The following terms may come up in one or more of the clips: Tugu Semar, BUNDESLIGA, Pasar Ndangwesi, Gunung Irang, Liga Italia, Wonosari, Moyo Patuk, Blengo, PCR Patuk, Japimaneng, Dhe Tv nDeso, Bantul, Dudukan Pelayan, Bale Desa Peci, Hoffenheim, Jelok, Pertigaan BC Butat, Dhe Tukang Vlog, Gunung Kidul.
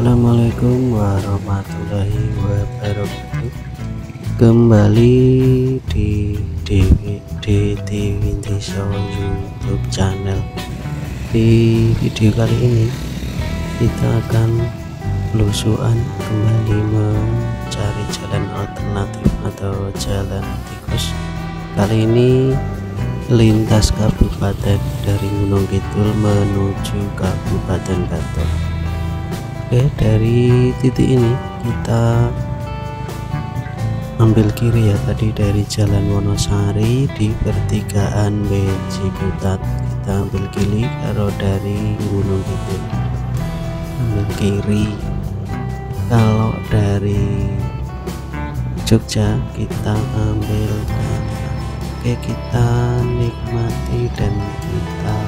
Assalamualaikum warahmatullahi wabarakatuh. Kembali di Dhe Tv nDeso YouTube channel. Di video kali ini kita akan lusuan kembali mencari jalan alternatif atau jalan tikus. Kali ini lintas kabupaten dari Gunung Kidul menuju Kabupaten Bantul. Oke, dari titik ini kita ambil kiri ya, tadi dari jalan Wonosari di pertigaan BC Butat kita ambil kiri, kalau dari Gunung Kidul ambil kiri. Kalau dari Jogja kita ambil kanan. Oke, kita nikmati dan kita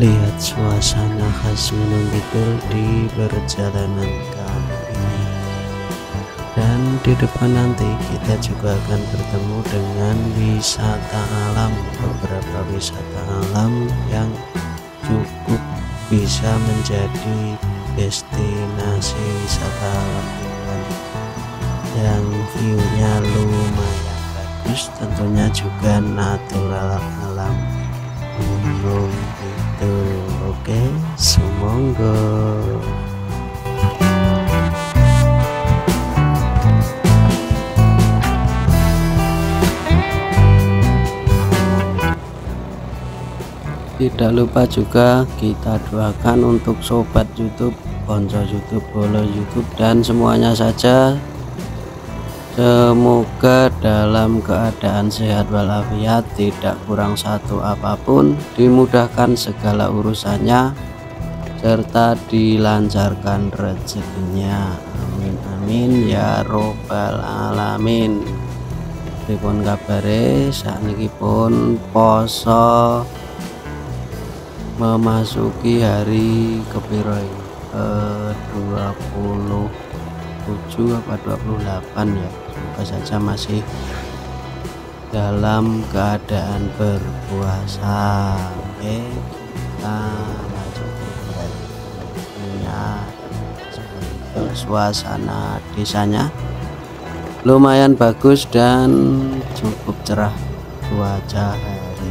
lihat suasana khas Gunung Kidul di perjalanan kali ini. Dan di depan nanti kita juga akan bertemu dengan wisata alam, beberapa wisata alam yang cukup bisa menjadi destinasi wisata alam yang view-nya lumayan bagus, tentunya juga natural alam Gunung Kidul. Oke, semoga. Tidak lupa juga kita doakan untuk sobat YouTube, konco YouTube, bolo YouTube, dan semuanya saja, semoga dalam keadaan sehat walafiat, tidak kurang satu apapun, dimudahkan segala urusannya, serta dilancarkan rezekinya. Amin amin ya robbal alamin. Pripun kabare sakniki pun poso memasuki hari kepiro ini, 27 apa 28 ya, semoga saja masih dalam keadaan berpuasa. Oke, kita lanjut ke suasana desanya lumayan bagus dan cukup cerah cuaca hari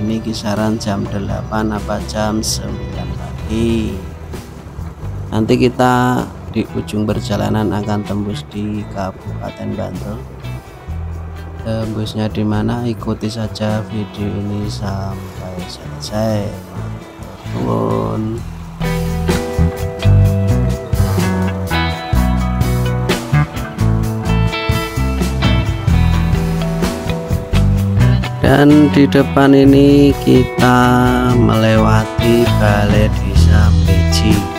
ini kisaran jam 8 apa jam 9 pagi. Nanti kita di ujung perjalanan akan tembus di Kabupaten Bantul. Tembusnya di mana? Ikuti saja video ini sampai selesai. Mohon. Dan di depan ini kita melewati Bale Desa Peci.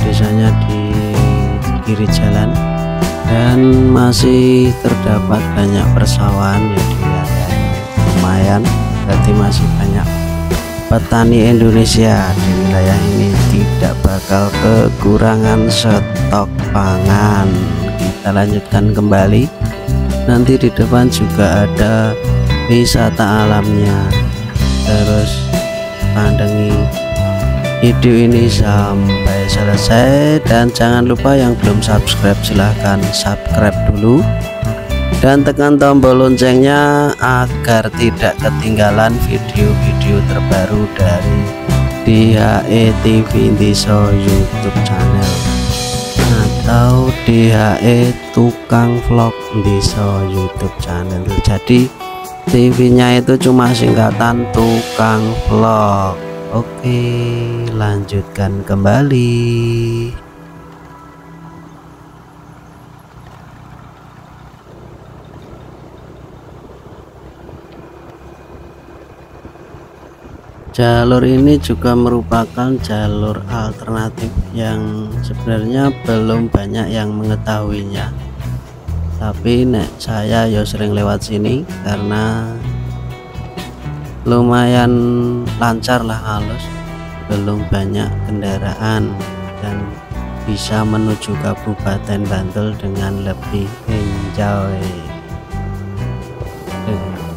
Desanya di kiri jalan dan masih terdapat banyak persawahan ya di area lumayan, berarti masih banyak petani Indonesia di wilayah ini, tidak bakal kekurangan stok pangan. Kita lanjutkan kembali, nanti di depan juga ada wisata alamnya. Terus pandangi video ini sampai selesai, dan jangan lupa yang belum subscribe silahkan subscribe dulu dan tekan tombol loncengnya agar tidak ketinggalan video-video terbaru dari Dhe Tv nDeso YouTube channel atau Dhe Tukang Vlog nDeso YouTube channel. Jadi TV-nya itu cuma singkatan Tukang Vlog. Oke, lanjutkan kembali. Jalur ini juga merupakan jalur alternatif yang sebenarnya belum banyak yang mengetahuinya. Tapi nek saya ya sering lewat sini karena lumayan lancar lah, halus, belum banyak kendaraan dan bisa menuju Kabupaten Bantul dengan lebih enjoy.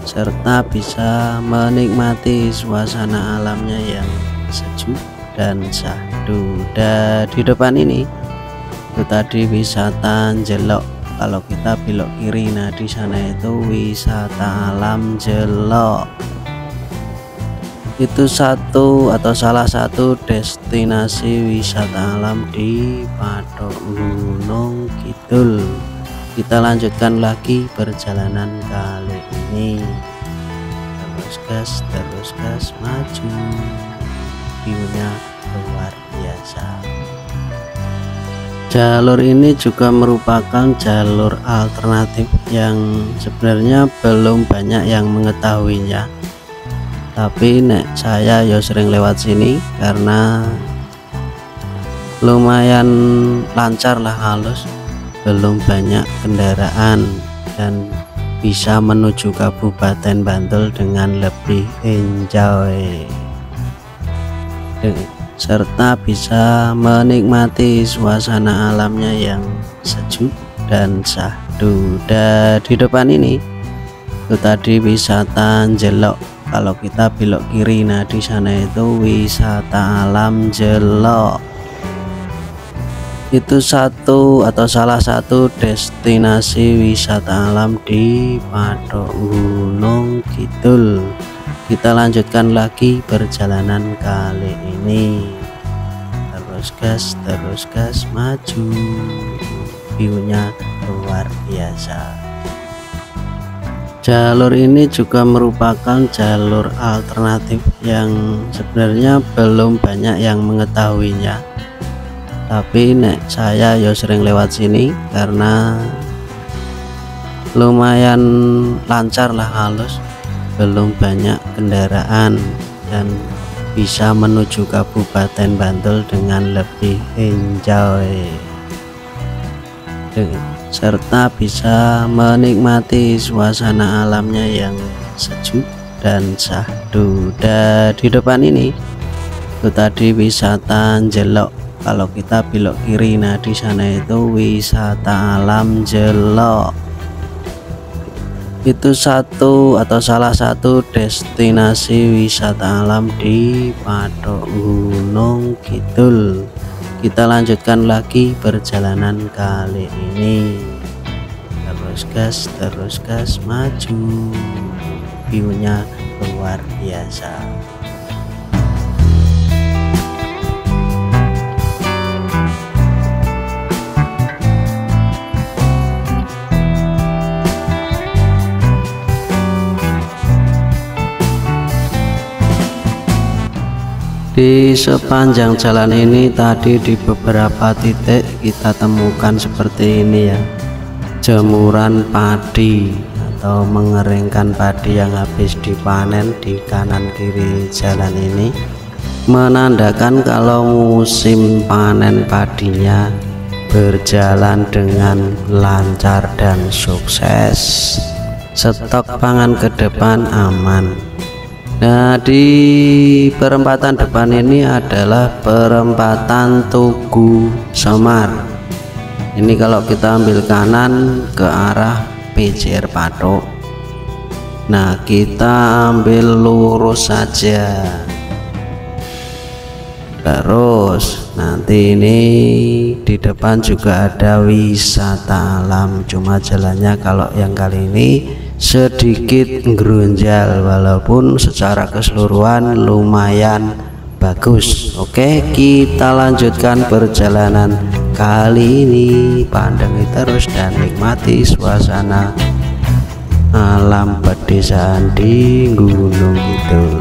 serta bisa menikmati suasana alamnya yang sejuk dan syahdu. Dan di depan ini itu tadi wisata Jelok. Kalau kita belok kiri, nah di sana itu wisata alam Jelok. Itu satu atau salah satu destinasi wisata alam di Patok Gunung Kidul. Kita lanjutkan lagi perjalanan kali ini. Terus gas maju. View-nya luar biasa. Jalur ini juga merupakan jalur alternatif yang sebenarnya belum banyak yang mengetahuinya. Tapi nek saya ya sering lewat sini karena lumayan lancar lah, halus, belum banyak kendaraan dan bisa menuju Kabupaten Bantul dengan lebih enjoy serta bisa menikmati suasana alamnya yang sejuk dan syahdu. Dan di depan ini itu tadi wisata Jelok. Kalau kita belok kiri, nah di sana itu wisata alam Jelok. Itu satu atau salah satu destinasi wisata alam di Patok Gunung Kidul. Kita lanjutkan lagi perjalanan kali ini. Terus gas maju. View-nya luar biasa. Jalur ini juga merupakan jalur alternatif yang sebenarnya belum banyak yang mengetahuinya. Tapi nek saya ya sering lewat sini karena lumayan lancar lah, halus, belum banyak kendaraan dan bisa menuju Kabupaten Bantul dengan lebih enjoy serta bisa menikmati suasana alamnya yang sejuk dan syahdu. Dan di depan ini itu tadi wisata Jelok. Kalau kita belok kiri, nah di sana itu wisata alam Jelok. Itu satu atau salah satu destinasi wisata alam di Patok Gunung Kidul. Kita lanjutkan lagi perjalanan kali ini. Terus gas maju. View-nya luar biasa. Di sepanjang jalan ini tadi di beberapa titik kita temukan seperti ini ya, jemuran padi atau mengeringkan padi yang habis dipanen di kanan kiri jalan ini, menandakan kalau musim panen padinya berjalan dengan lancar dan sukses, stok pangan ke depan aman. Nah di perempatan depan ini adalah perempatan Tugu Semar. Ini kalau kita ambil kanan ke arah PCR Patuk. Nah kita ambil lurus saja. Terus nanti ini di depan juga ada wisata alam. Cuma jalannya kalau yang kali ini sedikit ngerunjal, walaupun secara keseluruhan lumayan bagus. Oke, kita lanjutkan perjalanan kali ini. Pandangi terus dan nikmati suasana alam pedesaan di Gunung Kidul.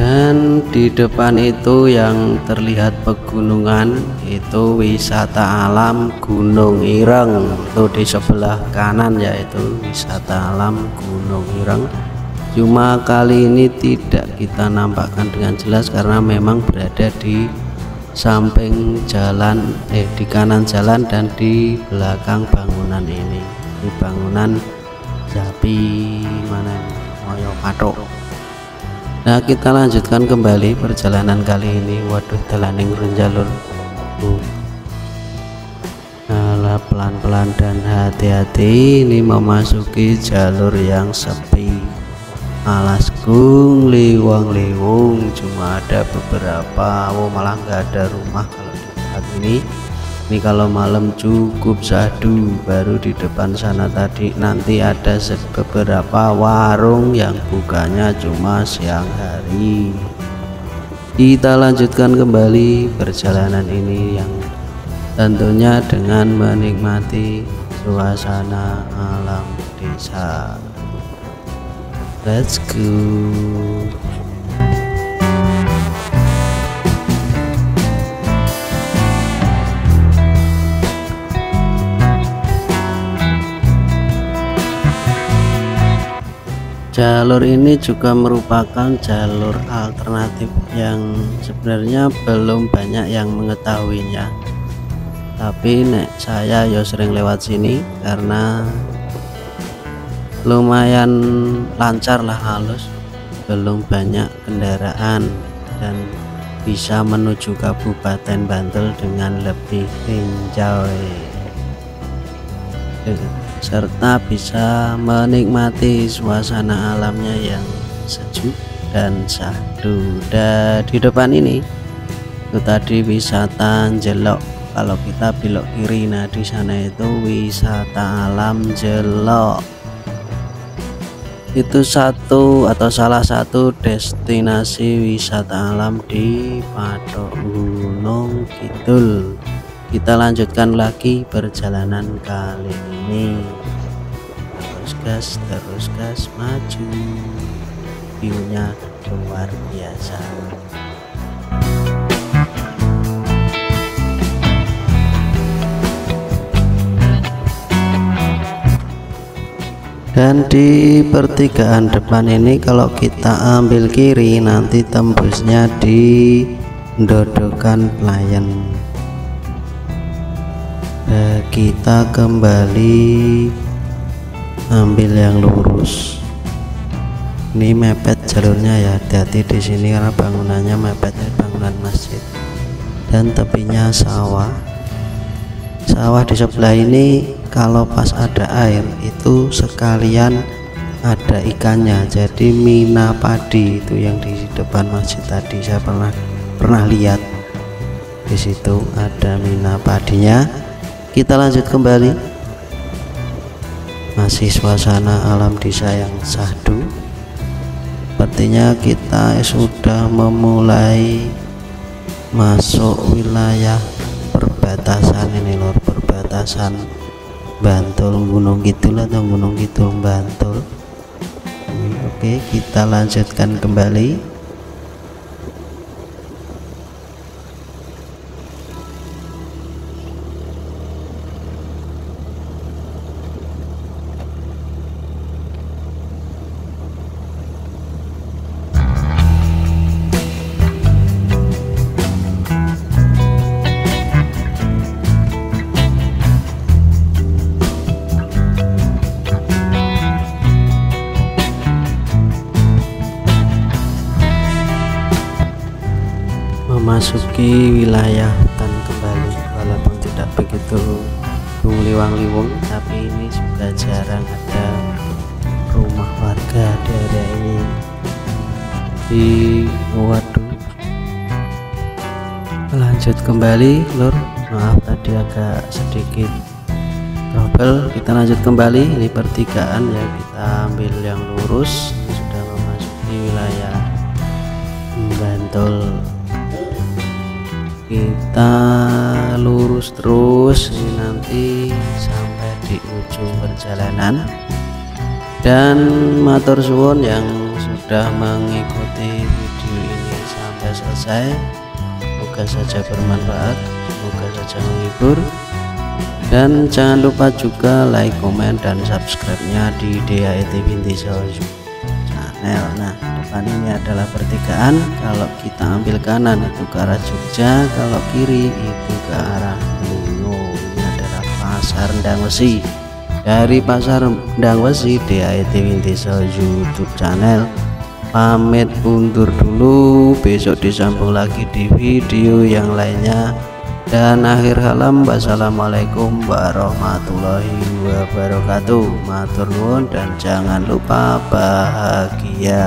Dan di depan itu yang terlihat pegunungan, itu wisata alam Gunung Irang. Itu di sebelah kanan yaitu wisata alam Gunung Irang. Cuma kali ini tidak kita nampakkan dengan jelas karena memang berada di samping jalan, di kanan jalan dan di belakang bangunan ini, di bangunan Japimaneng Moyo Patuk. Nah, kita lanjutkan kembali perjalanan kali ini. Waduh, dalaning jalur. Nah, pelan-pelan dan hati-hati, ini memasuki jalur yang sepi, alasku liwang-liwung, cuma ada beberapa. Malah nggak ada rumah kalau di tempat ini. Ini kalau malam cukup sadu. Baru di depan sana tadi nanti ada beberapa warung yang bukanya cuma siang hari. Kita lanjutkan kembali perjalanan ini yang tentunya dengan menikmati suasana alam desa. Let's go. Jalur ini juga merupakan jalur alternatif yang sebenarnya belum banyak yang mengetahuinya. Tapi nek saya ya sering lewat sini karena lumayan lancar lah, halus, belum banyak kendaraan dan bisa menuju Kabupaten Bantul dengan lebih enjoy serta bisa menikmati suasana alamnya yang sejuk dan syahdu. Dan di depan ini itu tadi wisata Jelok. Kalau kita belok kiri, nah di sana itu wisata alam Jelok. Itu satu atau salah satu destinasi wisata alam di Patok Gunung Kidul. Kita lanjutkan lagi perjalanan kali ini. Terus gas maju. View-nya luar biasa. Dan di pertigaan depan ini kalau kita ambil kiri nanti tembusnya di Dudukan Pelayan. Nah, kita kembali ambil yang lurus. Ini mepet jalurnya ya, hati-hati di sini karena bangunannya mepet, bangunan masjid dan tepinya sawah. Sawah di sebelah ini kalau pas ada air itu sekalian ada ikannya, jadi mina padi itu yang di depan masjid tadi saya pernah lihat, di situ ada mina padinya. Kita lanjut kembali, masih suasana alam desa yang syahdu. Sepertinya kita sudah memulai masuk wilayah perbatasan ini lor, perbatasan Bantul Gunung Kidul atau Gunung Kidul Bantul. Oke, kita lanjutkan kembali. Memasuki wilayah hutan kembali, walaupun tidak begitu liwang-liwung, tapi ini sudah jarang ada rumah warga di area ini. Di waduh, lanjut kembali lur, maaf tadi agak sedikit trouble. Kita lanjut kembali, ini pertigaan ya, kita ambil yang lurus, sudah memasuki wilayah Bantul. Kita lurus terus ini nanti sampai di ujung perjalanan. Dan matur suwun yang sudah mengikuti video ini sampai selesai, semoga saja bermanfaat, semoga saja menghibur, dan jangan lupa juga like, komen, dan subscribe-nya di Dhe Tv nDeso. Nel. Nah, depan ini adalah pertigaan. Kalau kita ambil kanan itu ke arah Jogja, kalau kiri itu ke arah Blengo. Ini adalah Pasar Ndangwesi. Dari Pasar Ndangwesi, Dhe TV nDeso YouTube channel pamit undur dulu, besok disambung lagi di video yang lainnya. Dan akhir halam, wassalamualaikum warahmatullahi wabarakatuh. Matur nuwun dan jangan lupa bahagia.